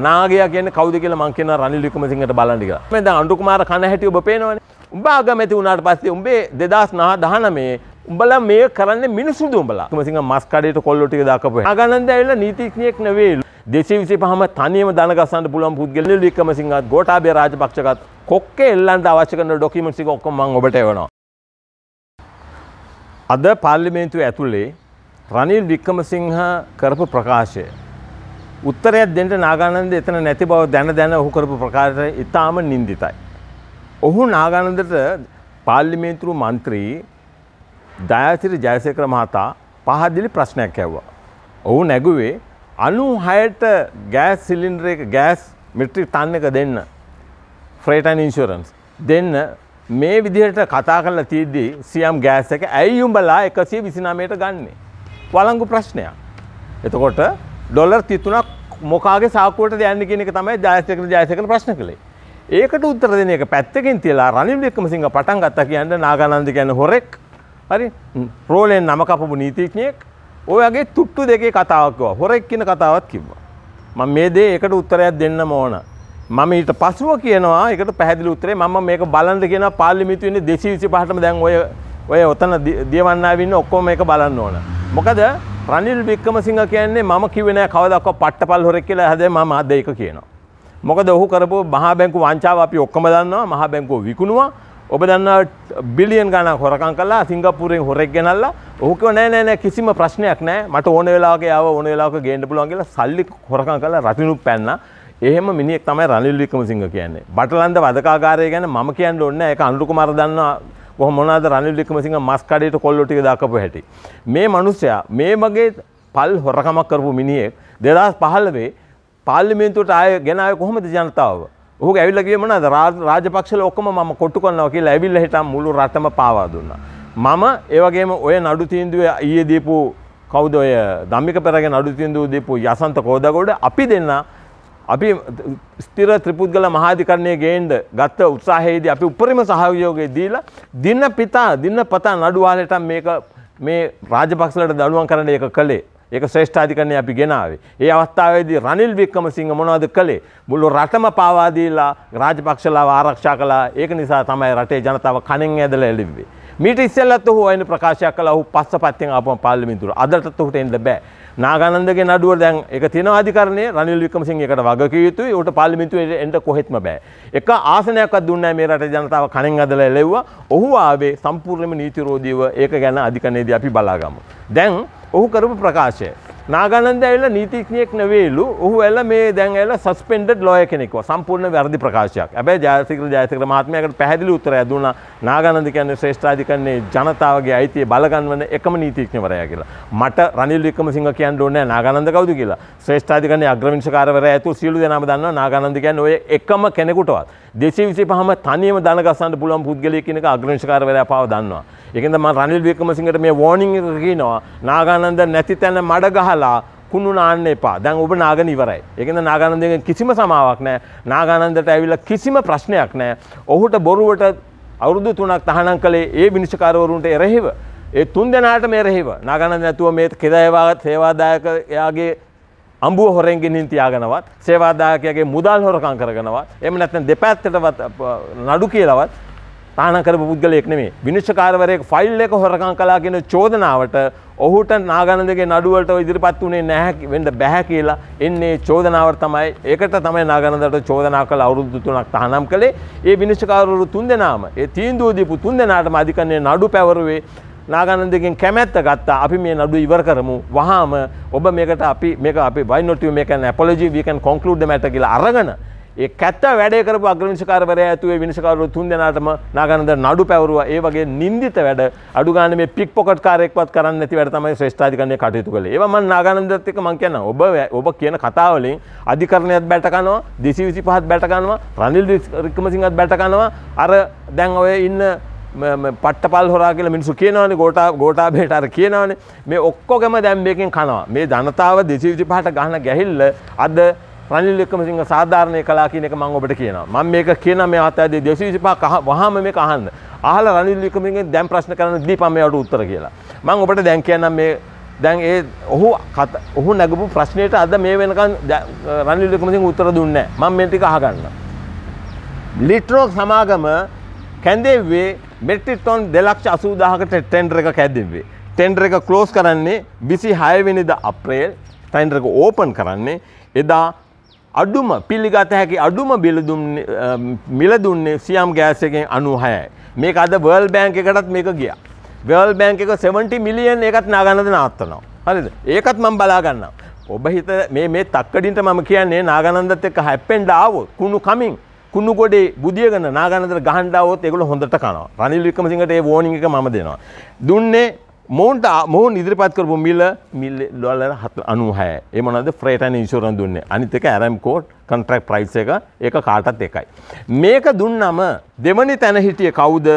නාගයා කියන්නේ කවුද කියලා මං කියනවා රනිල් වික්‍රමසිංහට බලන්න කියලා. මම දැන් අනුර කුමාර කන හැටි ඔබ පේනවනේ. උඹ අගමැති වුණාට පස්සේ උඹේ 2019 උඹලා මේ කරන්නේ මිනිසුද උඹලා. වික්‍රමසිංහ මස් කඩේට කොල්ලෝ ටික දාකපුවා. නාගානන්ද ඇවිල්ලා නීතිඥයෙක් නෙවෙයි. 225ම තනියම දන ගසන්න පුළුවන් පුද්ගලෙ වික්‍රමසිංහත් ගෝඨාභය රාජපක්ෂගත් කොක්කේ එල්ලන්න අවශ්‍ය කරන ડોකියුමන්ට්ස් එක ඔක්කොම මං ඔබට එවනවා. අද පාර්ලිමේන්තුවේ ඇතුලේ රනිල් වික්‍රමසිංහ කරපු ප්‍රකාශය उत्तर देंट नागानंद इतने नैति भाव दैन दैन कर प्रकार इताम निंदिताय ओहू नागानंद पार्लिमेंट मंत्री दयाश्री जयशेखर महता पहादली प्रश्न हुआ ओहू नगुवे अणु हाइट gas cylinder gas metric ton का then freight and insurance then मे विधेट कथाकल तीदी सीएम गैस के अयुबला 120 मीटर गाने वालू प्रश्न इतकोट डॉलर तीतना मोकागे साकोट देने के तमें जयशेखर प्रश्न के लिए एक उत्तर देने का पैतकिन रानिल विक्रमसिंह पटांग तक नागानंद के होरे अरे रोल नमक नीति ओ आगे तुट्टू देखे कथा होरे कथा कि मम्मे दे एक उत्तर देना मोहन मम्मी इट पशु की एक पैदल उत्तरे मम्म मेक बालन के पाल मित देशी पाठ में देंगे उतना देवना मेक बालन होना मुखद රනිල් වික්‍රමසිංහ කියන්නේ මම කිව්වේ නෑ කවදාකවත් පට්ටපල් හොරෙක් කියලා හැබැයි මම ආද ඒක කියනවා. මොකද ඔහු කරපු මහා බැංකුව වංචාව අපි ඔක්කොම දන්නවා. මහා බැංකුව විකුණුවා. ඔබ දන්නවා බිලියන් ගණන් හොරකම් කළා. සිංගප්පූරයෙන් හොරෙක් ගෙනල්ලා. ඔහු කිව්වා නෑ නෑ නෑ කිසිම ප්‍රශ්නයක් නෑ. මට ඕන වෙලාවක ආව ඕන වෙලාවක ගේන්න පුළුවන් කියලා සල්ලි හොරකම් කළා රතිනු පැන්නා. එහෙම මිනිහෙක් තමයි රනිල් වික්‍රමසිංහ කියන්නේ. බටලන්ද වදකාගාරය ගැන මම කියන්න ඕනේ නෑ. ඒක අනුර කුමාර දන්නවා. वो मोनाद रानिल विक्रमसिंह मस काटे तो कोल्लो टीके दाकपो हेटी मे मनुष्य मे मगे पाल रकम करपू मिनिये देदास पहालवे पार्लमेंट तो आए गेना को हम जानता हो वो अभी लगे मना राजपक्ष मम कोल अभी हेटा मूल रातम पावादना मम एवगेम ओय नड़ती ये दीपू कौद दामिक पेरगे नड़ती दीपू यसंत कौदगौड़ अपी देना अभी स्थिर त्रिपुद्गल महाधिकरणे गेंद गत उत्साह अभी उपरिम सहयोग दीला दिन पता नडुवालेट मेक मे राजपक्ष दड़वांकरण एक कले एक श्रेष्ठाधिकरणे अभी गेनावे ये अवस्था आवेदी रानिल विक्रमसिंह मनोद कले बोलो रटम पावादीला राजपक्ष आरक्षकला एक निशा तमाय रटे जनता खानेंगे मीटी सेल तो हो आयन प्रकाश अकल हु पास पाते आप पार्लमेंट अदर तो हुटेन दबे नागानंद के नडूर दें एक तीन अधिकारने रानिल विक्रमसिंह एक वागक्यू उठ पार्लमेंट एंड कोहित में बे एक आसने का दुनिया मेरा जनता खानेंगा दल ले हुआ ओहू आवे संपूर्ण में नीति रोधी हुआ एक ज्ञान अधिकारने दी आप बलागम दें ओहू करब प्रकाश है नागानंद नीतिज्ञ नवेलू ओहूल मे देंगे सस्पेंडेड लॉय के निको संपूर्ण वरदी प्रकाश अब जयशेखर महात्मा अगर पहली उत्तर है दूना नागानंद के श्रेष्ठाधिकरणे जनता आयती बालकान एकम नीतिज्ञ वरिया मठ रानिल विक्रमसिंह के अंडे नागानंद कौद गीला श्रेष्ठाधिकरणे अग्रविंशकार वरिया सीलूदेना नागानंद के एकम केनेकुटवा देशी विषय हम स्थानीय दान का संत बुलाम भूत गली कि अग्रविंशकार वरिया पाव दानवा लेकिन मैं रानिल विक्रमसिंह मैं वार्निंग नागानंद नैतितन मडगह कुन्नु नाने पा दें उब नागन इवर है लेकिन नागानंद किसीम समावाकने नागानंद टाइल किसीम प्रश्ने आकने ओहुट बोरुवट अवृद्धु तुण तहना कले ये विनिशकार उठे रहेव ये तुंदे नाट में रहेव नागानंद तुव मे किदायवा सेवादायक आगे अंबु होरेंगे नीति आगनवाद सेवादायक आगे मुदाल होर कांकरगनवाद एम नतने देपातटवत नडुकेलवत ताना कर बुद्गल एक में विनिशकार वर एक फाइल लेकर होरकांकला के चोदना आवट ओहूट नागानंद के नडुवट इदिरिपत्तु नहक वेंद बहकेला इन्ने चोदनावर तमय एकट तमय नागानंद चोदनाकल अवरुद्ध तुणक तहनाम कले ये विनिशकाररु तुंदे नाम ये तींदू दीपु तुंदे नाटम अधिकन्ने नडु पेवरुवे नागानंद के कैमेत गत्ता अभी मे नडु इवर करमु वहाम ओब मेकट अपि मेक अपि why not you make an apology we can conclude the matter किला अरगन ये कैत वेडे करपु अग्रविंशकार वरिया तुवे विनिशकार तुंदे नाटम नागानंद नाडु पेवरुवा ए वगे निंदित वेड अडुगाने में पिक पॉकेट कार्यकपत करन्न නැති වැඩ තමයි ශ්‍රේෂ්ඨාධිකරණයේ කටයුතු කළේ. ඒවා මම नागानंदත් එක්ක මම කියනවා ඔබ කියන කතාව වලින් අධිකරණයත් බැට ගන්නවා 225ත් බැට ගන්නවා රනිල් වික්‍රමසිංහත් බැට ගන්නවා අර දැන් ඔය ඉන්න පට්ටපල් හොරා කියලා මිනිස්සු කියනවනේ ගෝඨාභයට අර කියනවනේ මේ ඔක්කොගම දැන් මේකෙන් කනවා. මේ ජනතාව 225ට ගහන ගැහිල්ල අද रानिल विक्रमसिंह साधारण कला की मांगो बट की मम मेक के ना मैं आता है देशी विषय कहा वहाँ में कहा आहल रानिल विक्रमसिंह दैम प्रश्न करना दीपा में और उत्तर किया मांगो बट दैंक ना मैं දැන් ඒ ඔහු නගපු ප්‍රශ්නෙට අද මේ වෙනකන් රනිල් වික්‍රමසිංහ උත්තර දුන්නේ නැහැ. මම මේ ටික අහගන්න. ලිට්‍රොක් සමාගම කැඳෙව්වේ මෙට්‍රික් ටොන් 280000කට ටෙන්ඩර් එක කැඳෙව්වේ. ටෙන්ඩර් එක ක්ලෝස් කරන්නේ 26 වෙනිදා අප්‍රේල්. ටෙන්ඩර් එක ඕපන් කරන්නේ එදා අඩුම පිළිගත හැකි අඩුම මිල දුන්නේ සියම් ගෑස් එකෙන් 96යි. මේක අද වර්ල්ඩ් බැංක් එකටත් මේක ගියා. वर्ल्ड बैंक एक 70 मिलियन एक नागानंद नात्तना हरिद एक मम बलागना हित मे तक्कडिंट मम किया नागानंद हेपेंड आवो कुनु कमिंग कुनु गोडे बुद्धियगन नागानंद गहंडावो तेगुलो होंदट काना रानिल विक्रमसिंह वोर्निंग मम देना दुन्ने मौंट मौन इद्रिपात करबो मिल मिल डॉलर हत अणु है ये मन फ्रेट एंड इंश्योरेंस दुन्ने अनित एरमको कंट्रैक्ट प्राइस एक काटा तेकाय मेक दुन्नाम देवनी तन हिटिय कवुद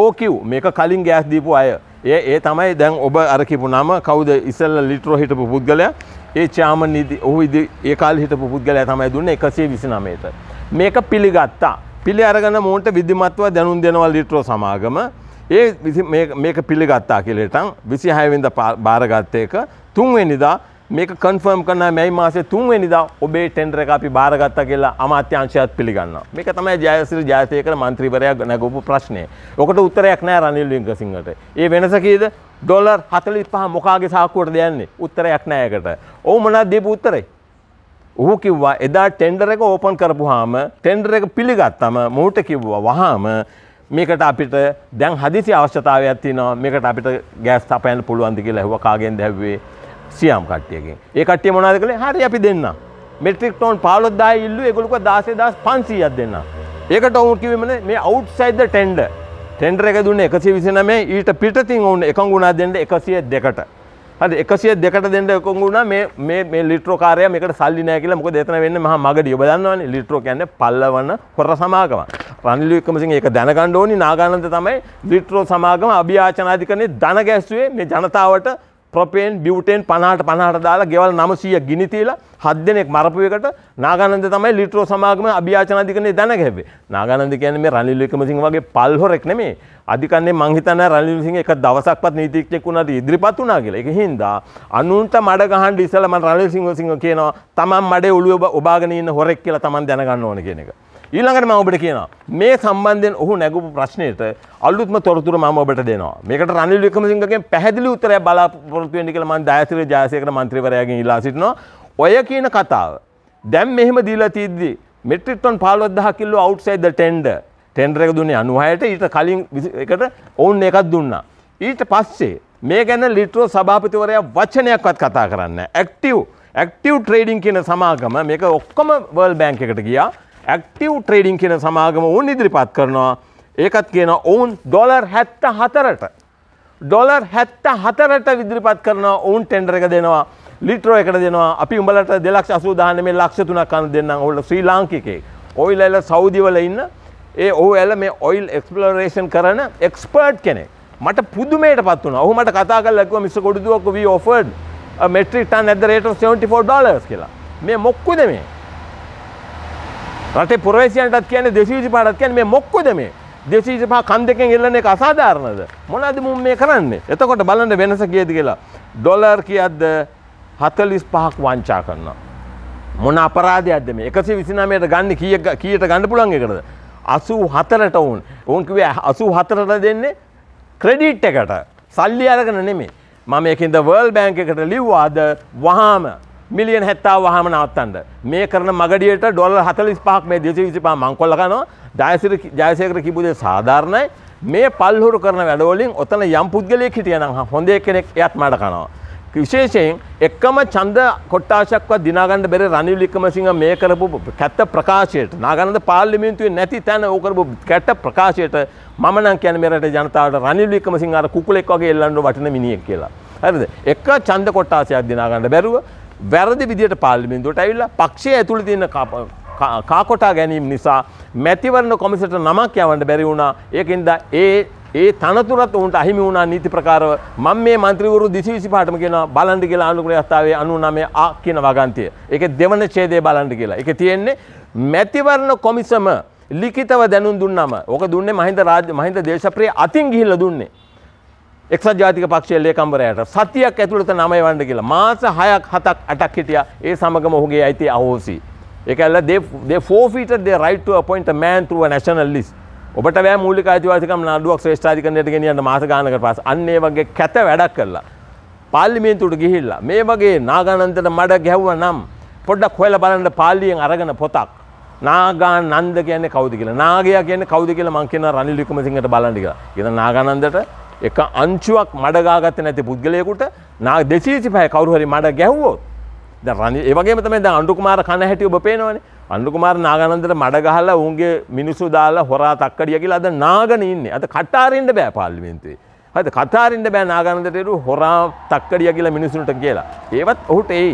ओ क्यू मेक कलिंग गैस दीपू आय ये तमय दंग ओब अरकीपू नाम कौद इसल लीट्रो हिटपू पुद्गल ये चामन निधि ओह इधि ये काल हिटपू पुद्गल तमय दूने 120 नाम मेक पिलिगत्ता पिलि अरगन मोंट विधिमत्व धनुन देनवा लीट्रो समागम ये मेक मेक पिलिगत्ता के लेटांग विसी हाईविंद बारगत्तेक तुंगे निदा मेक कन्फर्म करना मई मासे तुंगे निदा ओबे टेंडर कापी बारगत्ता केला अमात्यांशयात पिलिगन्ना मेक तमय ජයසිරි ජයසේකර මන්ත්‍රීවරයා නගපු ප්‍රශ්නේ. ඔකට උත්තරයක් නැහැ රනිල් වික්‍රමසිංහට. ඒ වෙනස කීයද? ඩොලර් 45 මොකාගේ සාක්කුවට දෙන්නේ? උත්තරයක් නැහැ ඒකට. ඔව් මොනවද දීපු උත්තරේ? ඔහු කිව්වා එදා ටෙන්ඩර් එක ඕපන් කරපුවාම ටෙන්ඩර් එක පිළිගත්තාම මොහුට කිව්වා වහාම මේකට අපිට දැන් හදිසි අවශ්‍යතාවයක් තියෙනවා. මේකට අපිට ගෑස් තපයන්න පුළුවන්ද කියලා ඇහුවා. කාගෙන්ද ඇහුවේ? සියම් කට්ටියකින්. ඒ කට්ටිය මොනවද කළේ? හරි අපි දෙන්න. මෙට්‍රික් ටොන් 15000 ඉල්ලුව ඒගොල්ලෝ 16500ක් දෙන්න. ඒකට ඔවුන් කිව්වේ මොනේ මේ අවුට්සයිඩ් ද ටෙන්ඩර්. ටෙන්ඩර් එක දුන්නේ 129 ඊට පිටතින් ඔවුන් එකඟුණා දෙන්න 102ට. හරි 102ට දෙන්න එකඟුණා මේ ලිට්‍රෝ කාර්යය මේකට සල්ලි නැහැ කියලා. මොකද එතන වෙන්නේ මහා මගඩිය. ඔබ දන්නවනේ ලිට්‍රෝ කියන්නේ පල්ලවන හොර සමාගම. රනිල් වික්‍රමසිංහ ඒක දැනගන්න ඕනි. නාගානන්ද තමයි ලිට්‍රෝ සමාගම අභියාචන අධිකරණයේ ධන ගැස්සුවේ මේ ජනතාවට प्रोपेन ब्यूटेन 50-50 दाला केवल 900 गिनी तीला हद्देन एक मरपु एकट नागानंद तमय लीट्रो समागम अभियाचन अधिकरणे दनग हेवे नागानंद කියන්නේ මේ රනිල් වික්‍රමසිංහ වගේ පල්හොරෙක් නෙමෙයි අධිකන්නේ මං හිතන්නේ රනිල් වික්‍රමසිංහ එක දවසක්වත් නීතිඥෙක් වුණාද ඉදිරිපත් වුණා කියලා. ඒක හින්දා අනුන්ට මඩ ගහන්න ඉස්සලා මං රනිල් වික්‍රමසිංහ කියනවා තමන් මඩේ ඔළුව ඔබාගෙන ඉන්න හොරෙක් කියලා තමන් දැනගන්න ඕන කියන එක. ඊළඟට මම ඔබට කියනවා මේ සම්බන්ධයෙන් ඔහු නැගපු ප්‍රශ්නෙට අලුත්ම තොරතුරු මම ඔබට දෙනවා. මේකට රනිල් වික්‍රමසිංහගෙන් පැහැදිලි උත්තරයක් බලාපොරොත්තු වෙන්න කියලා මම ජයසිරි ජයසේකර മന്ത്രിවරයාගෙන් ඉල්ලා සිටිනවා. ඔය කියන කතාව දැන් මෙහෙම දීලා තියද්දි metric ton 15000 kilo outside the tender tender එක දුන්නේ 96ට ඊට කලින් එකට ඔවුන් එකක් දුන්නා. ඊට පස්සේ මේ ගැන ලිට්‍රෝ සභාපතිවරයා වචනයක්වත් කතා කරන්නේ නැහැ. ඇක්ටිව් ට්‍රේඩින් කියන සමාගම මේක ඔක්කොම වර්ල්ඩ් බැංක් එකට ගියා. एक्टिव ट्रेडिंग के समागम ओन इद्रिपात करना एक ओन $74 इद्रिपात करना ओन टेंडर का देना लीट्रो एक देना अभी उम्र 280,000 में 103 का देना श्रीलंकी के ऑयल सऊदी वाले इन ये ओएल में ऑयल एक्सप्लोरेशन करना एक्सपर्ट के मट पुदुमेट पातना मट कथा का mister कोडिथुवक्कु we offered a metric ton at the rate of $74 के मैं मोक्कुदे में රටේ පුරවැසියන්ටත් කියන්නේ දේශීය විපාකටත් කියන්නේ මේ මොක්කොද මේ දේශීය විපාක කන් දෙකෙන් ඉල්ලන එක අසාධාරණද මොනවද මුන් මේ කරන්නේ එතකොට බලන්න වෙනස කීයද කියලා ඩොලර් කීයක්ද 45ක් වංචා කරනවා මොන අපරාධයක්ද මේ 129ට ගන්න කීයට ගන්න පුළුවන් එකද 84ට ඕන් කිව්වේ 84ට දෙන්නේ ක්‍රෙඩිට් එකට සල්ලි අරගෙන නෙමෙයි මම ඒකින්ද වර්ල්ඩ් බැංක් එකට ලිව්වා අද වහාම මිලියන් 70 වහම නවත්තන්න මේ කරන මගඩියට ඩොලර් 45ක් මේ 225 මංකොල්ල කරනවා ජයසිරි ජයසේකර කිව්ව දේ සාධාරණයි මේ පල්හුරු කරන වැඩ වලින් ඔතන යම් පුද්ගලයෙක් හිටියනම් හොඳ කෙනෙක් එයාත් මඩ කනවා විශේෂයෙන් එකම ඡන්ද කොට්ටාශයක්වත් දිනා ගන්න බැරි රනිල් වික්‍රමසිංහ මේ කරපු කැත ප්‍රකාශයට නාගනන්ද පාර්ලිමේන්තුවේ නැති තැන ඕක කරපු කැත ප්‍රකාශයට මම නම් කියන්නේ මේ රටේ ජනතාවට රනිල් වික්‍රමසිංහ අර කුකුලෙක් වගේ එල්ලන්න වටින මිනිහෙක් කියලා හරිද එක ඡන්ද කොට්ටාශයක් දිනා ගන්න බැරුව වැරදි විදියට පාර්ලිමේන්තුවට ඇවිල්ලා පක්ෂය ඇතුළේ තියෙන කාකොටා ගැනීම නිසා මැතිවරණ කොමිසයට නමක් යවන්න බැරි වුණා. ඒකෙන්ද ඒ තනතුරත් උන්ට අහිමි වුණා නීති ප්‍රකාරව. මම මේ മന്ത്രിවරු 225ටම කියනවා බලන්න කියලා අනුකූල අවස්ථාවේ 99 අ කියන වගන්තිය. ඒකේ දෙවන ඡේදය බලන්න කියලා. ඒකේ තියෙන්නේ මැතිවරණ කොමිසම ලිඛිතව දැනුම් දුන්නාම. ඕක දුන්නේ මහින්ද දේශප්‍රිය අතින් ගිහිල්ලා දුන්නේ. එක්සත් ජාතික පක්ෂයේ ලේකම්වරයාට සතියක් ඇතුළත නමය වන්න කියලා මාස 6ක් 7ක් 8ක් හිටියා. ඒ සමගම ඔහුගේ අයිතිය අහෝසි. ඒක ඇල්ල they forfeited their right to appoint a man through a national list. ඔබට බෑ මූලික අයිතිවාසිකම් නඩුවක් ශ්‍රේෂ්ඨාධිකරණයට ගෙනියන්න මාස ගානකට පස්සේ අන්න ඒ වගේ කැත වැඩක් කරලා පාර්ලිමේන්තුවට ගිහිල්ලා මේ වගේ නාගානන්දට මඩ ගැහුවා නම් පොඩ්ඩක් හොයලා බලන්න පාර්ලියෙන් අරගෙන පොතක් නාගානන්ද කියන්නේ කවුද කියලා නාගයා කියන්නේ කවුද කියලා මං කියනවා රනිල් වික්‍රමසිංහට බලන්න කියලා. කියන නාගානන්දට එක අංචුවක් මඩ ගාගත්තේ නැති පුද්ගලයෙකුට 225 කවුරු හරි මඩ ගැහුවොත් දැන් රනිල් ඒ වගේම තමයි දැන් අනුර කුමාර කන හැටි ඔබ පේනවනේ. අනුර කුමාර නාගානන්දට මඩ ගහලා උන්ගේ මිනිස්සු දාලා හොරා තක්කඩිය කියලා අද නාගන ඉන්නේ. අද කටාරින්න බෑ පාර්ලිමේන්තුවේ. හරිද? කටාරින්න බෑ නාගානන්දට එරු හොරා තක්කඩිය කියලා මිනිසුන්ට කියලා. ඒවත් ඔහුට එයි.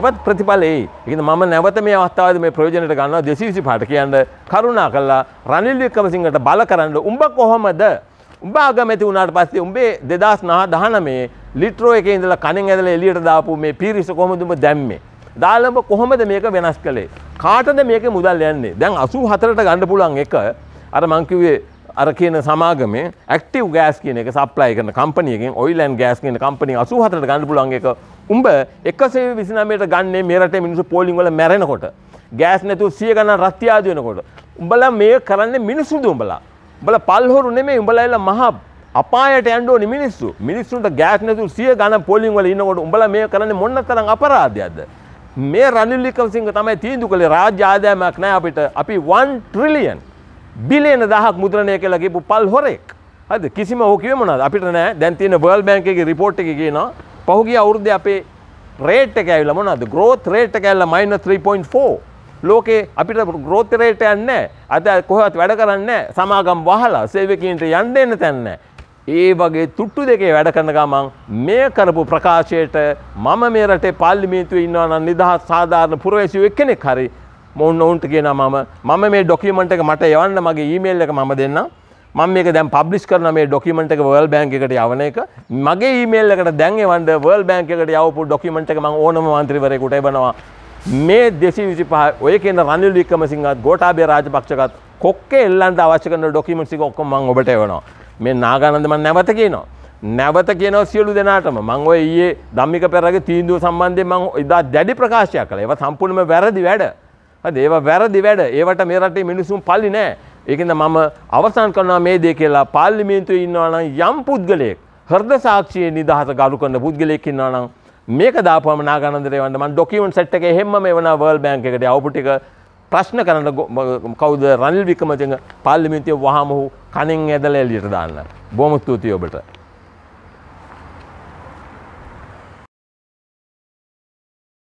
ඒවත් ප්‍රතිඵල එයි. ඒකින්ද මම නැවත මේ අවස්ථාවේදී මේ ප්‍රයෝජනට ගන්නවා 225ට කියන්න කරුණාකරලා රනිල් වික්‍රමසිංහට බල කරන්න. උඹ කොහමද උඹ අගමැති වුණාට පස්සේ උඹේ 2019 ලිට්‍රෝ එකේ ඉඳලා කණෙන් ඇදලා එළියට දාපු මේ පීරිස කොහොමද උඹ දැම්මේ? දාලා උඹ කොහොමද මේක වෙනස් කළේ? කාටද මේකේ මුදල් යන්නේ? දැන් 84ට ගන්න පුළුවන් එක අර මං කිව්වේ අර කියන සමාගමේ ඇක්ටිව් ගෑස් කියන එක සප්ලයි කරන කම්පැනියකින් ඔයිල් ඇන්ඩ් ගෑස් කියන කම්පැනි 84ට ගන්න පුළුවන් එක උඹ 129ට ගන්නේ මේ රටේ මිනිස්සු පෝලිං වල මැරෙනකොට ගෑස් නැතුව 100 ගණන් රත්යාදු වෙනකොට උඹලා මේ කරන්නේ මිනිසුද උඹලා? බල පල්හොරු නෙමෙයි උඹලා මහා අපායට යන්න ඕනේ මිනිස්සු. මිනිස්සුන්ට ගෑස් නැතුව 100 ගණන් පෝලිං වල ඉන්නකොට උඹලා මේ කරන්නේ මොන තරම් අපරාධයක්ද? මේ රනිල් වික්‍රමසිංහ තමයි තීන්දුව කළේ රාජ්‍ය ආදායමක් නැහැ අපිට. අපි 1 ට්‍රිලියන් බිලියන 1000ක් මුද්‍රණය කියලා කියපු පල්හොරෙක්. හරිද? කිසිම ඔහු කිව්වේ මොනවද? අපිට නෑ. දැන් තියෙන World Bank එකේ report එකේ කියනවා පහුගිය අවුරුද්දේ අපේ rate එක ඇවිල්ලා මොනවද? growth rate එක ඇවිල්ලා -3.4. ලෝකේ අපිට growth rate එකක් නැහැ. අද කොහෙවත් වැඩ කරන්නේ නැහැ. සමාගම් වහලා සේවකීන්ට යන්න දෙන්න තැන නැහැ. ඒ වගේ තුට්ටු දෙකේ වැඩ කරන ගමන් මේ කරපු ප්‍රකාශයට මම මේ රටේ පාර්ලිමේන්තුවේ ඉන්නවා නම් නිදහස් සාධාරණ පුරවැසියෙක් එක්කෙනෙක් හරි මොවුන්ට කියනවා මම මේ ડોකියුමන්ට් එක මට යවන්න මගේ ඊමේල් එක මම දෙන්නම්. මම මේක දැන් පබ්ලිෂ් කරන මේ ડોකියුමන්ට් එක World Bank එකට යවන එක මගේ ඊමේල් එකට දැන් එවන්න World Bank එකට යවපු ડોකියුමන්ට් එක මම ඕනම මන්ත්‍රීවරයෙකුට එවනවා. මේ 225 ඔය කියන රනිල් වික්‍රමසිංහත් ගෝඨාභය රාජපක්ෂගත් කොක්කේ එල්ලන්න අවශ්‍ය කරන ડોකියුමන්ට්ස් එක ඔක්කොම මම ඔබට එවනවා. මේ නාගානන්ද මම නැවත කියනවා. නැවත කියනවා සියලු දෙනාටම මම ඔය ඊයේ ධම්මික පෙරරගේ තීන්දුව සම්බන්ධයෙන් මම එදා දැඩි ප්‍රකාශයක් කළා. ඒවා සම්පූර්ණයෙන්ම වැරදි වැඩ. හරිද? ඒවා වැරදි වැඩ. ඒවට මේ රටේ මිනිසුන් පල්ලි නැහැ. ඒකින්ද මම අවසන් කරනවා මේ දේ කියලා පාර්ලිමේන්තුවේ ඉන්නවා නම් යම් පුද්ගලයෙක් හෘද සාක්ෂියේ නිදහස ගරු කරන පුද්ගලයෙක් ඉන්නවා නම් මේක දාපුවම නාගානන්දට එවන්න මම ડોකියුමන්ට් සෙට් එකේ හැමම එවන World Bank එකට අවු ටික ප්‍රශ්න කරන කවුද රනිල් වික්‍රමසිංහ පාර්ලිමේන්තුවේ වහම කණෙන් ඇදලා එළියට දාන්න. බොහොම ස්තුතියි ඔබට.